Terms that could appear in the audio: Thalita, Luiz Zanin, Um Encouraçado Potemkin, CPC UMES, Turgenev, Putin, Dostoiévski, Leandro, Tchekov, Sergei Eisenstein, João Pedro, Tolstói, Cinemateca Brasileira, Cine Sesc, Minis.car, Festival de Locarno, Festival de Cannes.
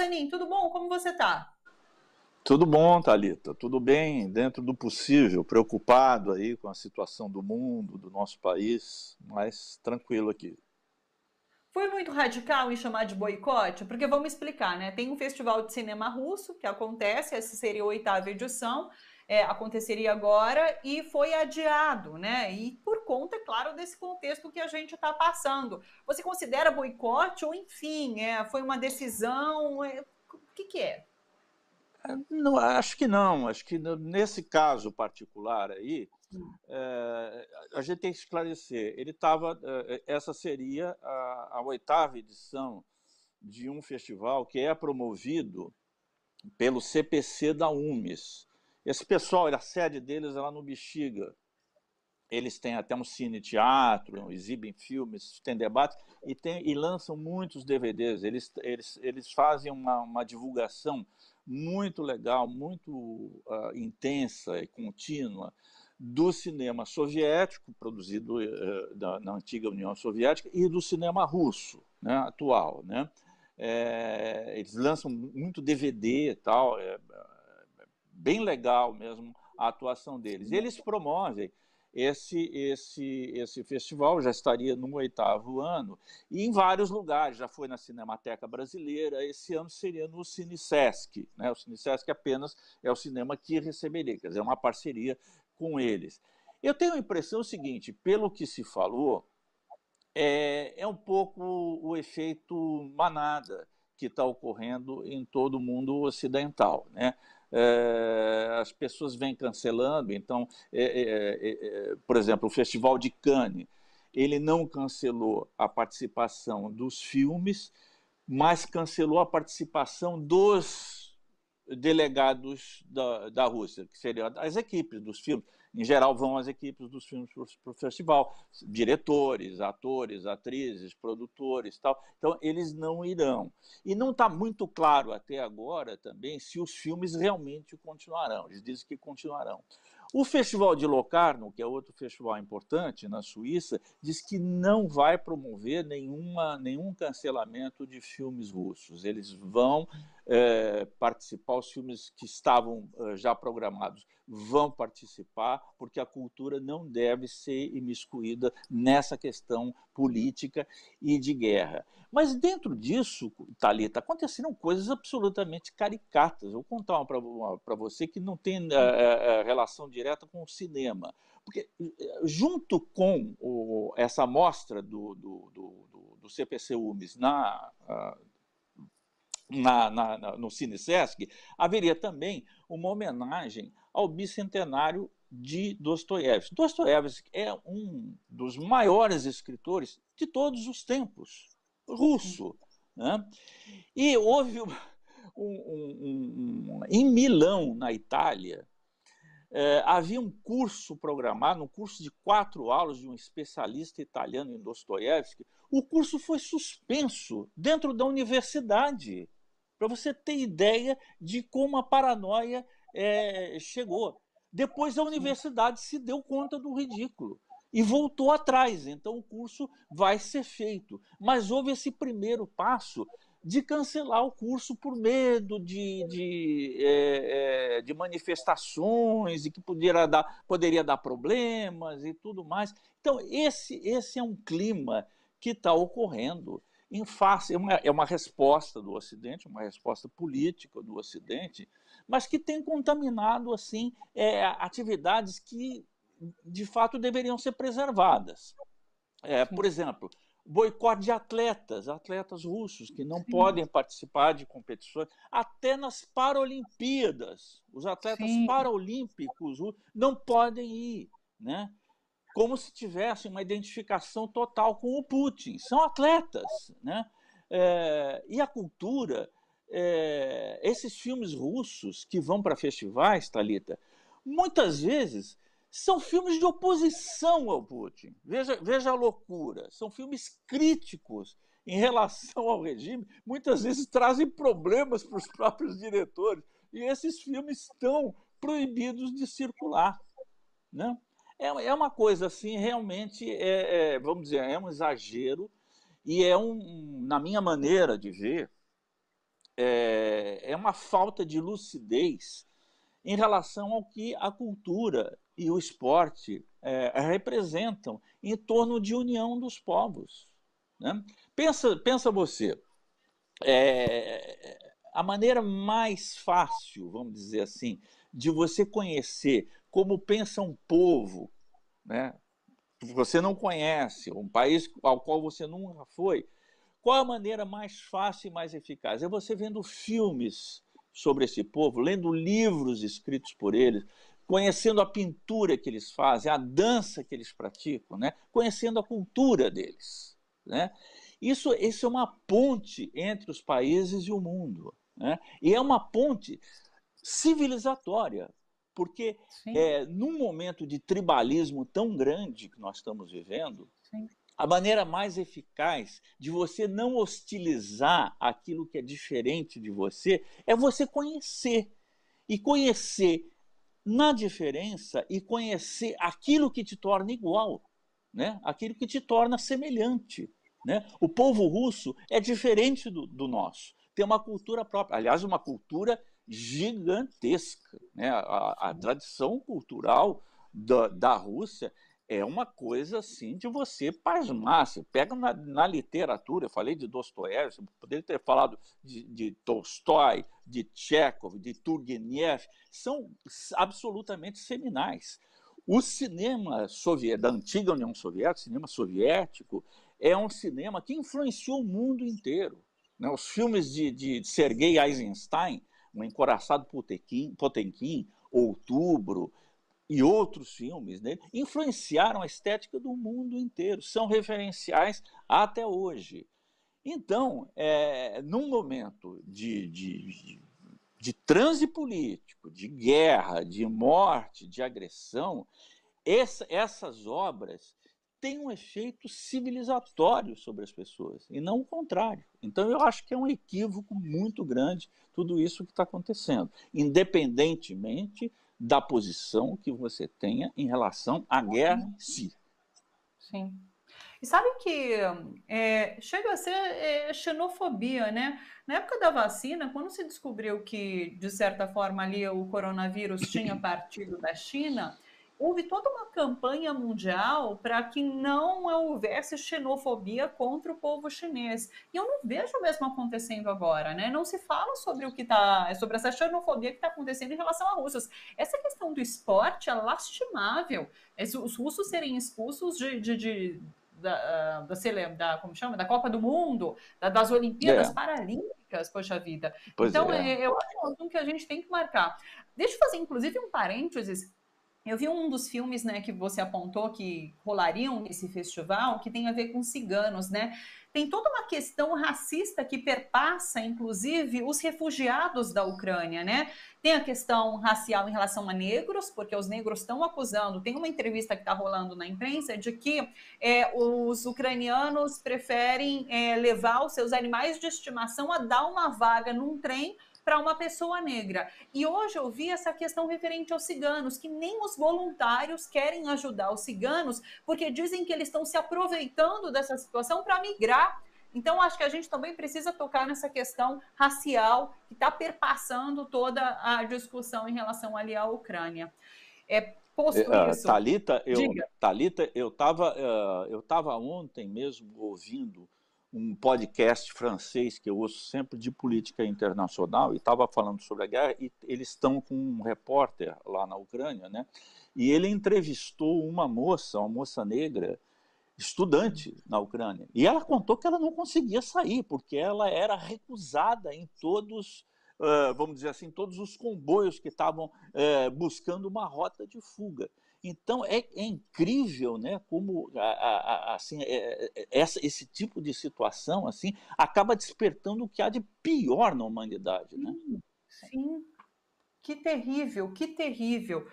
Zanin, tudo bom? Como você está? Tudo bom, Thalita, tudo bem, dentro do possível, preocupado aí com a situação do mundo, do nosso país, mas tranquilo aqui. Foi muito radical em chamar de boicote? Porque vamos explicar, né? Tem um festival de cinema russo que acontece, essa seria a 8ª edição, aconteceria agora e foi adiado, né? E por conta, é claro, desse contexto que a gente está passando. Você considera boicote ou, enfim, foi uma decisão? O que que é? Não, acho que não. Acho que nesse caso particular aí, a gente tem que esclarecer. Ele tava, essa seria a 8ª edição de um festival que é promovido pelo CPC da UMES. Esse pessoal, a sede deles é lá no Bexiga. Eles têm até um cine-teatro, exibem filmes, têm debates e lançam muitos DVDs. Eles fazem uma divulgação muito legal, muito intensa e contínua do cinema soviético, produzido na antiga União Soviética, e do cinema russo, né, atual. Né? Eles lançam muito DVD e tal, bem legal mesmo a atuação deles. Eles promovem esse festival, já estaria no 8º ano, e em vários lugares, já foi na Cinemateca Brasileira, esse ano seria no Cine Sesc, né? O Cine Sesc apenas é o cinema que receberia, quer dizer, uma parceria com eles. Eu tenho a impressão seguinte, pelo que se falou, é um pouco o efeito manada que está ocorrendo em todo o mundo ocidental, né? As pessoas vêm cancelando, então, por exemplo, o Festival de Cannes, ele não cancelou a participação dos filmes, mas cancelou a participação dos delegados da Rússia, que seriam as equipes dos filmes. Em geral, vão as equipes dos filmes para o festival, diretores, atores, atrizes, produtores, tal. Então, eles não irão. E não está muito claro até agora também se os filmes realmente continuarão. Eles dizem que continuarão. O Festival de Locarno, que é outro festival importante na Suíça, diz que não vai promover nenhum cancelamento de filmes russos. Eles vão participar, os filmes que estavam já programados vão participar, porque a cultura não deve ser imiscuída nessa questão política e de guerra. Mas dentro disso, Thalita, aconteceram coisas absolutamente caricatas. Vou contar uma para você que não tem relação direta com o cinema. Porque junto com essa amostra do CPC UMES no Cine Sesc, haveria também uma homenagem ao bicentenário de Dostoiévski. Dostoiévski é um dos maiores escritores de todos os tempos, russo, né? E houve em Milão, na Itália, havia um curso programado, um curso de 4 aulas de um especialista italiano em Dostoiévski. O curso foi suspenso dentro da universidade, para você ter ideia de como a paranoia chegou. Depois a universidade se deu conta do ridículo e voltou atrás, então o curso vai ser feito. Mas houve esse primeiro passo de cancelar o curso por medo de manifestações e que poderia dar problemas e tudo mais. Então, esse é um clima que está ocorrendo em face, é uma resposta do Ocidente, uma resposta política do Ocidente, mas que tem contaminado assim, atividades que, de fato, deveriam ser preservadas. Por exemplo, boicote de atletas russos que não podem participar de competições, até nas Paralimpíadas. Os atletas paralímpicos não podem ir, né? Como se tivessem uma identificação total com o Putin. São atletas, né? E a cultura, esses filmes russos que vão para festivais, Thalita, muitas vezes são filmes de oposição ao Putin. Veja a loucura. São filmes críticos em relação ao regime. Muitas vezes trazem problemas para os próprios diretores. E esses filmes estão proibidos de circular, né? É uma coisa assim, realmente, vamos dizer, é um exagero. E na minha maneira de ver, é uma falta de lucidez em relação ao que a cultura e o esporte representam em torno de união dos povos, né? Pensa você, a maneira mais fácil, vamos dizer assim, de você conhecer como pensa um povo, né, que você não conhece, um país ao qual você nunca foi, qual a maneira mais fácil e mais eficaz? É você vendo filmes sobre esse povo, lendo livros escritos por eles, conhecendo a pintura que eles fazem, a dança que eles praticam, né? Conhecendo a cultura deles, né? Isso é uma ponte entre os países e o mundo, né? E é uma ponte civilizatória, porque num momento de tribalismo tão grande que nós estamos vivendo, sim, a maneira mais eficaz de você não hostilizar aquilo que é diferente de você é você conhecer. E conhecer na diferença e conhecer aquilo que te torna igual, né? Aquilo que te torna semelhante, né? O povo russo é diferente do nosso. Tem uma cultura própria. Aliás, uma cultura gigantesca, né? A tradição cultural da Rússia é uma coisa assim de você pasmar. Você pega na literatura, eu falei de Dostoiévski, poderia ter falado de Tolstói, de Tchekov, de Turgenev, são absolutamente seminais. O cinema soviético, da antiga União Soviética, o cinema soviético, é um cinema que influenciou o mundo inteiro, né? Os filmes de Sergei Eisenstein, Um Encouraçado Potemkin, Outubro, e outros filmes dele, influenciaram a estética do mundo inteiro, são referenciais até hoje. Então, num momento de transe político, de guerra, de morte, de agressão, essas obras têm um efeito civilizatório sobre as pessoas, e não o contrário. Então, eu acho que é um equívoco muito grande tudo isso que está acontecendo, independentemente da posição que você tenha em relação à guerra em si. Sim. E sabe que chega a ser xenofobia, né? Na época da vacina, quando se descobriu que, de certa forma, ali o coronavírus tinha partido da China, houve toda uma campanha mundial para que não houvesse xenofobia contra o povo chinês. E eu não vejo o mesmo acontecendo agora, né? Não se fala sobre o que sobre essa xenofobia que está acontecendo em relação a russos. Essa questão do esporte é lastimável. Os russos serem expulsos da Copa do Mundo, das Olimpíadas Paralímpicas, poxa vida. Pois então, eu acho que a gente tem que marcar. Deixa eu fazer, inclusive, um parênteses. Eu vi um dos filmes, né, que você apontou que rolariam nesse festival, que tem a ver com ciganos, né? Tem toda uma questão racista que perpassa, inclusive, os refugiados da Ucrânia, né? Tem a questão racial em relação a negros, porque os negros estão acusando. Tem uma entrevista que está rolando na imprensa de que os ucranianos preferem levar os seus animais de estimação a dar uma vaga num trem para uma pessoa negra. E hoje eu vi essa questão referente aos ciganos, que nem os voluntários querem ajudar os ciganos, porque dizem que eles estão se aproveitando dessa situação para migrar. Então, acho que a gente também precisa tocar nessa questão racial, que está perpassando toda a discussão em relação ali à Ucrânia. Posto isso... Thalita, eu estava ontem mesmo ouvindo um podcast francês que eu ouço sempre de política internacional, e estava falando sobre a guerra, e eles estão com um repórter lá na Ucrânia, né? E ele entrevistou uma moça negra, estudante na Ucrânia, e ela contou que ela não conseguia sair, porque ela era recusada em todos, vamos dizer assim, todos os comboios que estavam buscando uma rota de fuga. Então, é incrível, né, como assim, esse tipo de situação assim, acaba despertando o que há de pior na humanidade, né? Sim, que terrível, que terrível.